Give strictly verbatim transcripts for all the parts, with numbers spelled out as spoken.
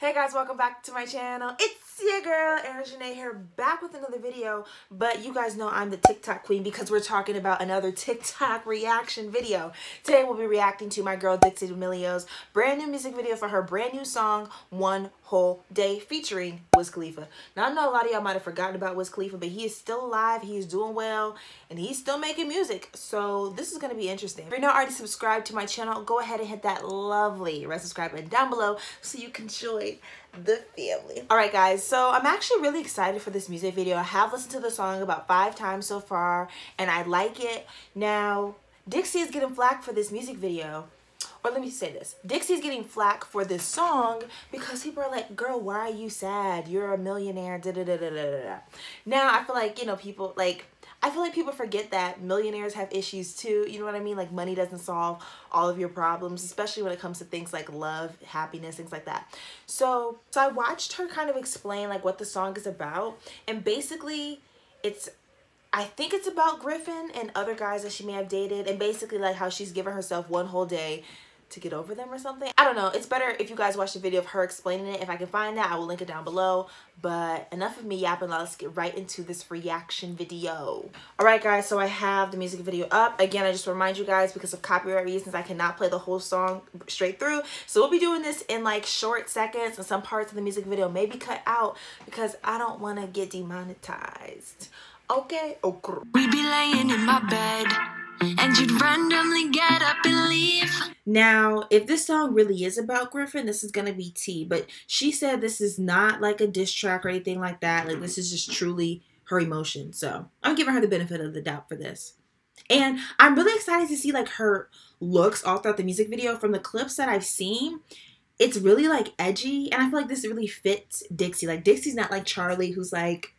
Hey guys, welcome back to my channel. It's your girl Arion Zhané here, back with another video. But you guys know I'm the TikTok queen because we're talking about another TikTok reaction video. Today we'll be reacting to my girl Dixie D'Amelio's brand new music video for her brand new song One Whole Day featuring Wiz Khalifa. Now I know a lot of y'all might have forgotten about Wiz Khalifa, but he is still alive, he's doing well, and he's still making music. So this is going to be interesting. If you're not already subscribed to my channel, go ahead and hit that lovely red subscribe button down below so you can enjoy the family. All right guys, so I'm actually really excited for this music video. I have listened to the song about five times so far and I like it. Now Dixie is getting flack for this music video, or let me say this, Dixie's getting flack for this song because people are like, girl, why are you sad, you're a millionaire, da da da da da da. Now I feel like, you know, people like I feel like people forget that millionaires have issues too, you know what I mean? Like money doesn't solve all of your problems, especially when it comes to things like love, happiness, things like that. So, so I watched her kind of explain like what the song is about, and basically it's, I think it's about Griffin and other guys that she may have dated, and basically like how she's given herself one whole day to get over them or something. I don't know, it's better if you guys watch the video of her explaining it. If I can find that, I will link it down below. But enough of me yapping, let's get right into this reaction video. All right guys, so I have the music video up. Again, I just remind you guys, because of copyright reasons, I cannot play the whole song straight through. So we'll be doing this in like short seconds, and some parts of the music video may be cut out because I don't wanna get demonetized. Okay, okay. We be laying in my bed, and you'd randomly get up and leave. Now, if this song really is about Griffin, this is gonna be tea. But she said this is not like a diss track or anything like that. Like, this is just truly her emotion. So I'm giving her the benefit of the doubt for this. And I'm really excited to see like her looks all throughout the music video. From the clips that I've seen, it's really like edgy, and I feel like this really fits Dixie. Like, Dixie's not like Charli, who's like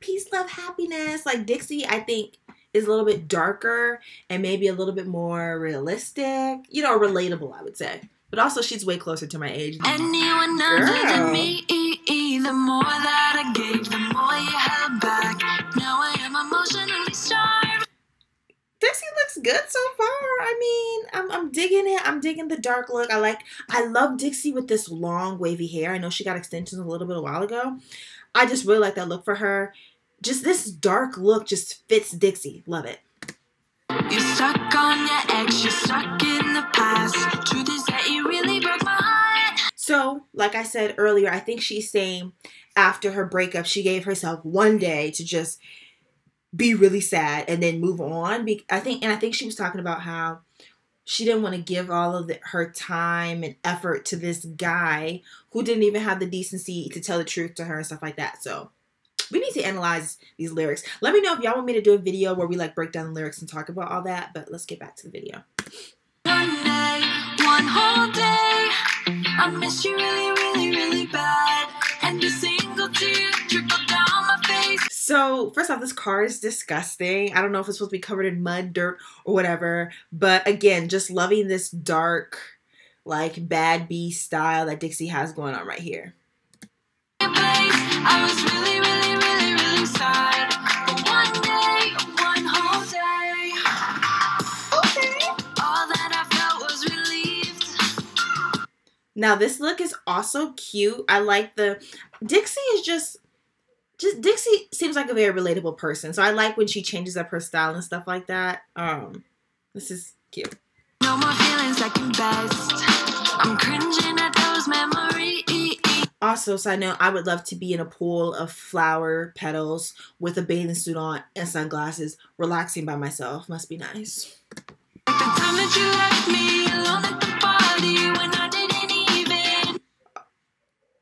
peace, love, happiness. Like, Dixie, I think, is a little bit darker and maybe a little bit more realistic, you know, relatable, I would say. But also, she's way closer to my age. Anyone other than me, the more that I gave, the more you held back. Now I am emotionally starved. Dixie looks good so far. I mean, I'm, I'm digging it. I'm digging the dark look. I like, I love Dixie with this long wavy hair. I know she got extensions a little bit a while ago. I just really like that look for her. Just this dark look just fits Dixie. Love it. You're stuck on your ex, you're stuck in the past. Truth is that you really broke my heart. So, like I said earlier, I think she's saying after her breakup, she gave herself one day to just be really sad and then move on. I think, and I think she was talking about how she didn't want to give all of the, her time and effort to this guy who didn't even have the decency to tell the truth to her and stuff like that. So we need to analyze these lyrics. Let me know if y'all want me to do a video where we like break down the lyrics and talk about all that, but let's get back to the video. One day, one whole day, I miss you really, really, really bad. And a single tear trickled down my face. So first off, this car is disgusting. I don't know if it's supposed to be covered in mud, dirt, or whatever. But again, just loving this dark, like Bad B style that Dixie has going on right here. I was really, really, really, really sad. For one day, one whole day. Okay. All that I felt was relieved. Now this look is also cute. I like the Dixie is just just Dixie seems like a very relatable person. So I like when she changes up her style and stuff like that. Um this is cute. No more feelings I can best. I'm cringing at those memories. Also, so I know I would love to be in a pool of flower petals with a bathing suit on and sunglasses, relaxing by myself. Must be nice.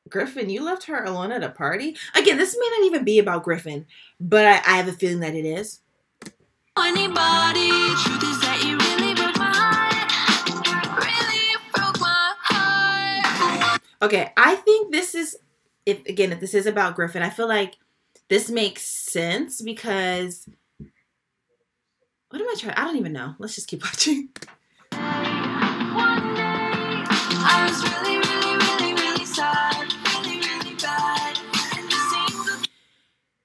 Griffin, you left her alone at a party? Again, this may not even be about Griffin, but I, I have a feeling that it is. Anybody, truth is that you really broke my heart. Really broke my heart. Okay, I think this is, if again, if this is about Griffin, I feel like this makes sense because what am I trying? I don't even know. Let's just keep watching. One day, I was really, really, really, really sad, really, really bad. And the same...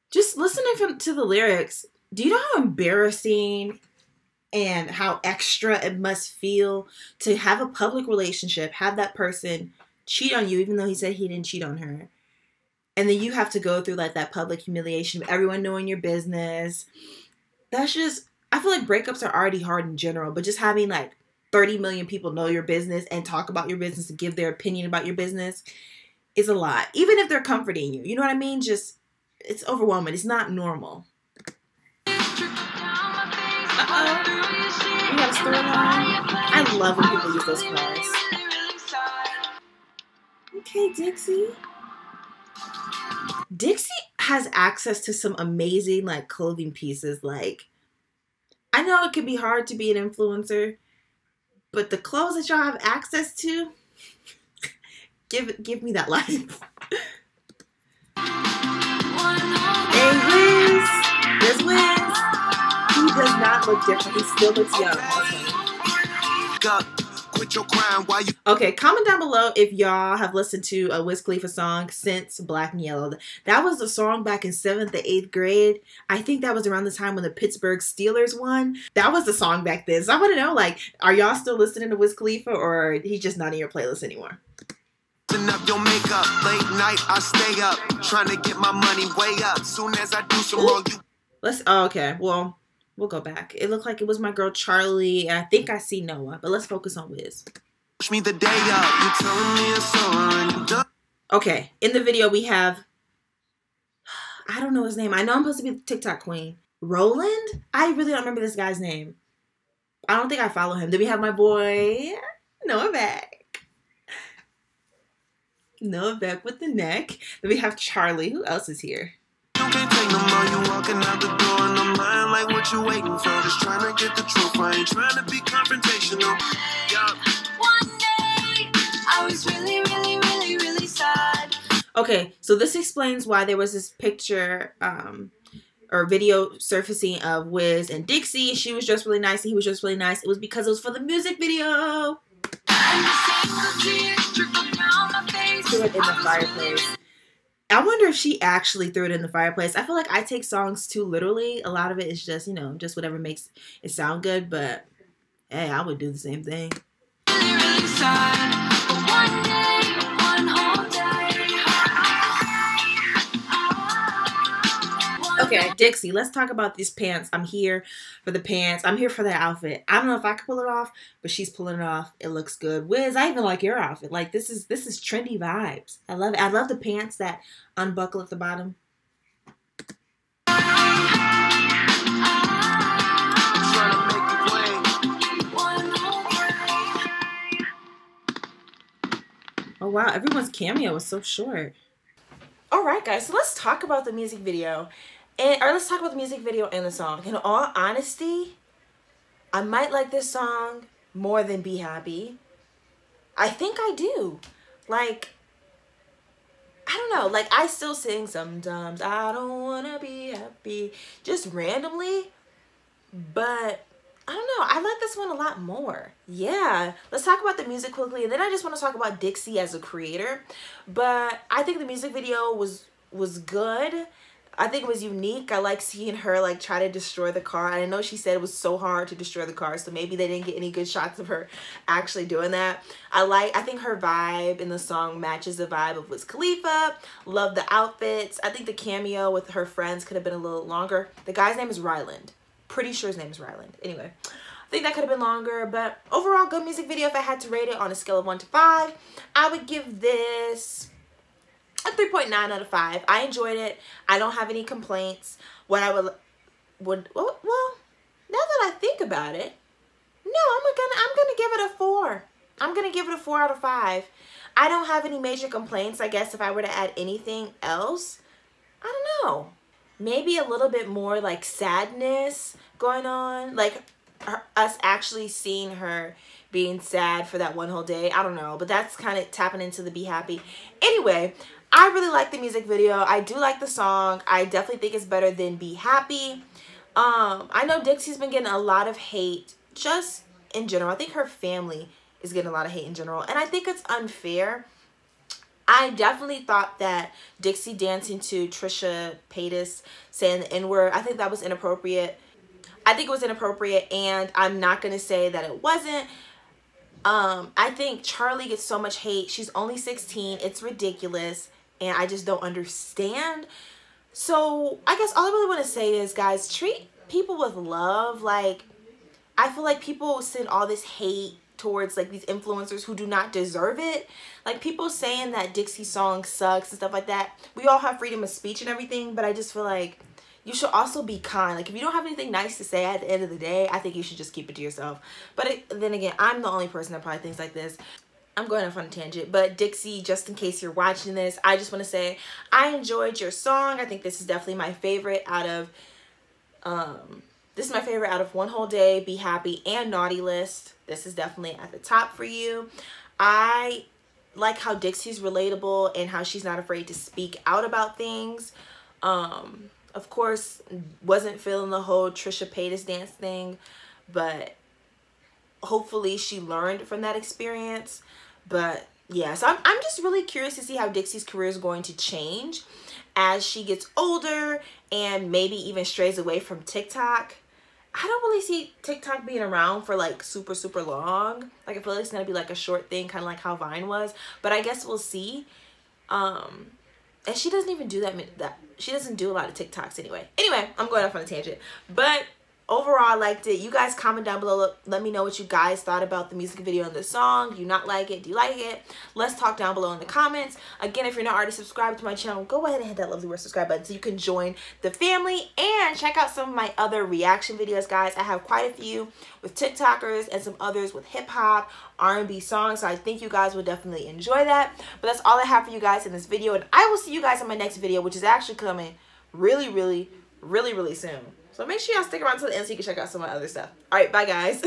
Just listening from, to the lyrics, do you know how embarrassing and how extra it must feel to have a public relationship, have that person cheat on you, even though he said he didn't cheat on her. And then you have to go through like that public humiliation of everyone knowing your business. That's just, I feel like breakups are already hard in general, but just having like thirty million people know your business and talk about your business and give their opinion about your business is a lot. Even if they're comforting you, you know what I mean? Just, it's overwhelming. It's not normal. Uh-oh. We have a storyline. I love when people use those cards. Okay, Dixie. Dixie has access to some amazing like clothing pieces. Like, I know it can be hard to be an influencer, but the clothes that y'all have access to, give give me that life. Hey, Wiz, there's Wiz. He does not look different. He still looks young. Okay. Quit your crime while you okay, comment down below if y'all have listened to a Wiz Khalifa song since Black and Yellow. That was the song back in seventh to eighth grade. I think that was around the time when the Pittsburgh Steelers won. That was the song back then. So I want to know, like, are y'all still listening to Wiz Khalifa, or he's just not in your playlist anymore? Up your makeup. Late night, I stay up. Trying to get my money way up. Soon as I do some wrong, you... Let's... Oh, okay. Well... We'll go back. It looked like it was my girl Charli, and I think I see Noah, but let's focus on Wiz. Push me the day up. You telling me it's over, you done. Okay, in the video we have, I don't know his name. I know I'm supposed to be the TikTok queen. Roland? I really don't remember this guy's name. I don't think I follow him. Then we have my boy, Noah Beck. Noah Beck with the neck. Then we have Charli. Who else is here? You can't take no more, you walking out the door and I'm lying like what you waiting for. Just trying to get the truth, I ain't trying to be confrontational. Yeah. One day, I was really, really, really, really sad. Okay, so this explains why there was this picture um, or video surfacing of Wiz and Dixie. She was just really nice and he was just really nice. It was because it was for the music video. Threw it in the fireplace. I wonder if she actually threw it in the fireplace. I feel like I take songs too literally. A lot of it is just, you know, just whatever makes it sound good. But, hey, I would do the same thing. Okay, Dixie, let's talk about these pants. I'm here for the pants. I'm here for that outfit. I don't know if I can pull it off, but she's pulling it off. It looks good. Wiz, I even like your outfit. Like, this is this is trendy vibes. I love it. I love the pants that unbuckle at the bottom. Oh, wow. Everyone's cameo was so short. All right, guys. So let's talk about the music video. And, or let's talk about the music video and the song. In all honesty, I might like this song more than Be Happy. I think I do. Like, I don't know. Like, I still sing sometimes. I don't want to be happy. Just randomly. But, I don't know. I like this one a lot more. Yeah. Let's talk about the music quickly. And then I just want to talk about Dixie as a creator. But I think the music video was was good. I think it was unique. I like seeing her like try to destroy the car. I know she said it was so hard to destroy the car, so maybe they didn't get any good shots of her actually doing that. I like, I think her vibe in the song matches the vibe of Wiz Khalifa. Love the outfits. I think the cameo with her friends could have been a little longer. The guy's name is Ryland. Pretty sure his name is Ryland. Anyway, I think that could have been longer, but overall good music video. If I had to rate it on a scale of one to five, I would give this a three point nine out of five. I enjoyed it. I don't have any complaints. What I would would well, well now that I think about it, no, I'm gonna I'm gonna give it a four. I'm gonna give it a four out of five. I don't have any major complaints. I guess if I were to add anything else, I don't know. Maybe a little bit more like sadness going on, like her, us actually seeing her being sad for that one whole day. I don't know, but that's kind of tapping into the Be Happy. Anyway, I really like the music video. I do like the song. I definitely think it's better than Be Happy. Um, I know Dixie's been getting a lot of hate just in general. I think her family is getting a lot of hate in general, and I think it's unfair. I definitely thought that Dixie dancing to Trisha Paytas saying the N word, I think that was inappropriate. I think it was inappropriate, and I'm not going to say that it wasn't. Um, I think Charli gets so much hate. She's only sixteen. It's ridiculous. And I just don't understand. So I guess all I really want to say is, guys, treat people with love. Like, I feel like people send all this hate towards like these influencers who do not deserve it. Like, people saying that Dixie song sucks and stuff like that. We all have freedom of speech and everything, but I just feel like you should also be kind. Like, if you don't have anything nice to say at the end of the day, I think you should just keep it to yourself. But it, then again, I'm the only person that probably thinks like this. I'm going off on a tangent, but Dixie, just in case you're watching this, I just want to say I enjoyed your song. I think this is definitely my favorite out of, um, this is my favorite out of One Whole Day, Be Happy, and Naughty List. This is definitely at the top for you. I like how Dixie's relatable and how she's not afraid to speak out about things. Um... Of course, wasn't feeling the whole Trisha Paytas dance thing, but hopefully she learned from that experience. But yeah, so I'm, I'm just really curious to see how Dixie's career is going to change as she gets older and maybe even strays away from TikTok. I don't really see TikTok being around for like super, super long. Like, I feel like it's going to be like a short thing, kind of like how Vine was, but I guess we'll see. Um... And she doesn't even do that, that. She doesn't do a lot of TikToks anyway. Anyway, I'm going off on a tangent. But overall, I liked it. You guys comment down below. Look, let me know what you guys thought about the music video and the song. Do you not like it? Do you like it? Let's talk down below in the comments. Again, if you're not already subscribed to my channel, go ahead and hit that lovely red subscribe button so you can join the family. And check out some of my other reaction videos, guys. I have quite a few with TikTokers and some others with hip-hop, R and B songs, so I think you guys will definitely enjoy that. But that's all I have for you guys in this video, and I will see you guys in my next video, which is actually coming really, really, really, really soon. So make sure y'all stick around till the end so you can check out some of my other stuff. All right, bye, guys.